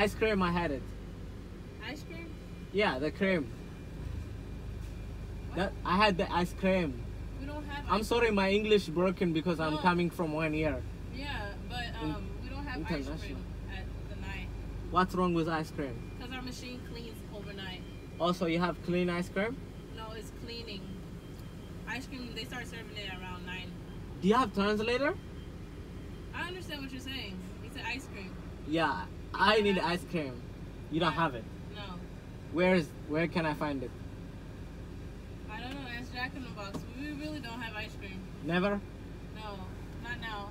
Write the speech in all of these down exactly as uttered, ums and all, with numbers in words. Ice cream, I had it. Ice cream? Yeah, the cream. What? That I had the ice cream. We don't have ice I'm sorry, cream. My English broken because no. I'm coming from one year. Yeah, but um, we don't have ice cream at the night. What's wrong with ice cream? Because our machine cleans overnight. Also, you have clean ice cream? No, it's cleaning. Ice cream, they start serving it around nine. Do you have translator? I understand what you're saying. It's an ice cream. Yeah, I need ice cream. You don't have it? No. Where is? Where can I find it? I don't know. Ask Jack in the Box. We really don't have ice cream. Never? No, not now.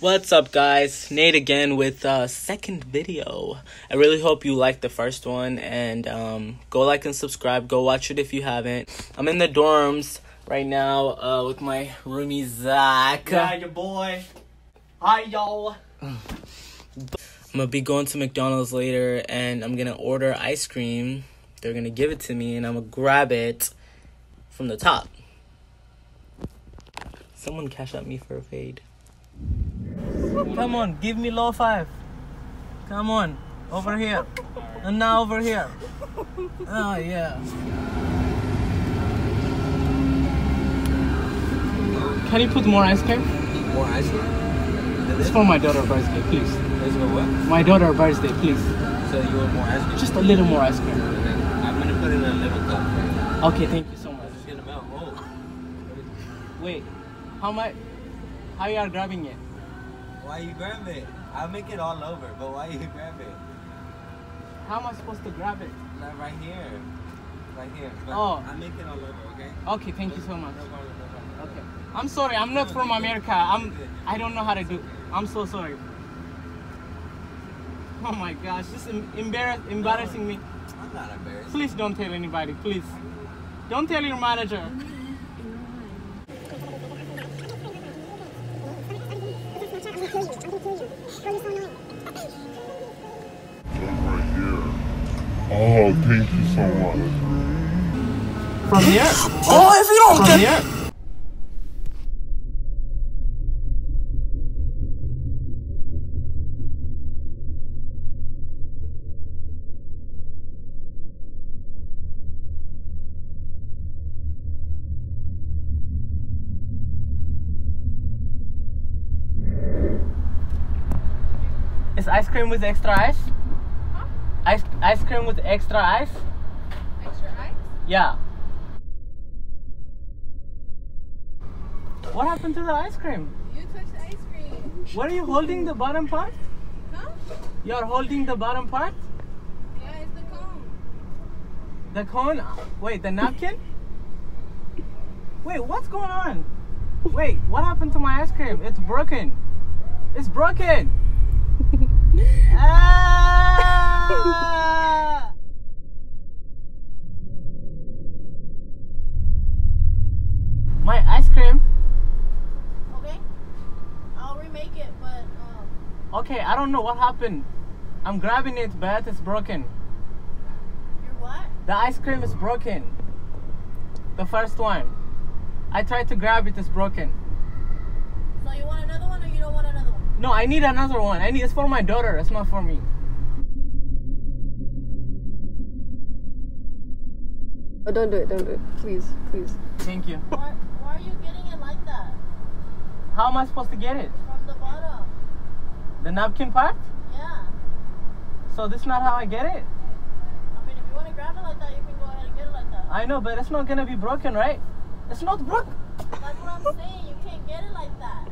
What's up, guys? Nate again with a second video. I really hope you liked the first one, and um, go like and subscribe. Go watch it if you haven't. I'm in the dorms right now uh, with my roomie Zach. Yeah, your boy. Hi, y'all. I'm gonna be going to McDonald's later, and I'm gonna order ice cream. They're gonna give it to me, and I'm gonna grab it from the top. Someone cash out me for a fade. Come on, give me low five. Come on, over here. And now over here. Oh, yeah. Can you put more ice cream? More ice cream? It's for my daughter's birthday, please. Let's go what? My daughter's birthday, please. So you want more ice cream? Just a little more ice cream. I'm gonna put it in a little cup. Okay, thank you so much. It's gonna melt. Oh. Wait, how much? How you are grabbing it? Why you grab it? I'll make it all over, but why you grab it? How am I supposed to grab it? Like right here, right here. But oh. I'll make it all over, okay? Okay, thank you so much. Okay. I'm sorry. I'm not from America. I'm. I don't know how to do. I'm so sorry. Oh my gosh, this is embarrass embarrassing me. I'm not embarrassed. Please don't tell anybody. Please, don't tell your manager. Right here. Oh, thank you so much. From here? Oh, if you don't from get. Here? Is ice cream with extra ice? Huh? Ice ice cream with extra ice? Extra ice? Yeah. What happened to the ice cream? You touched the ice cream. What are you holding the bottom part? Huh? You're holding the bottom part? Yeah, it's the cone. The cone? Wait, the napkin? Wait, what's going on? Wait, what happened to my ice cream? It's broken. It's broken. Ah! My ice cream. Okay, I'll remake it, but um. Okay, I don't know what happened. I'm grabbing it, but it's broken. Your what? The ice cream is broken. The first one. I tried to grab it, it's broken. So you want another one, or you don't want another one? No, I need another one. I need it's for my daughter. It's not for me. Oh, don't do it. Don't do it. Please, please. Thank you. Why, why are you getting it like that? How am I supposed to get it? From the bottom. The napkin part? Yeah. So this is not how I get it? I mean, if you want to grab it like that, you can go ahead and get it like that. I know, but it's not going to be broken, right? It's not broken. That's what I'm saying. You can't get it like that.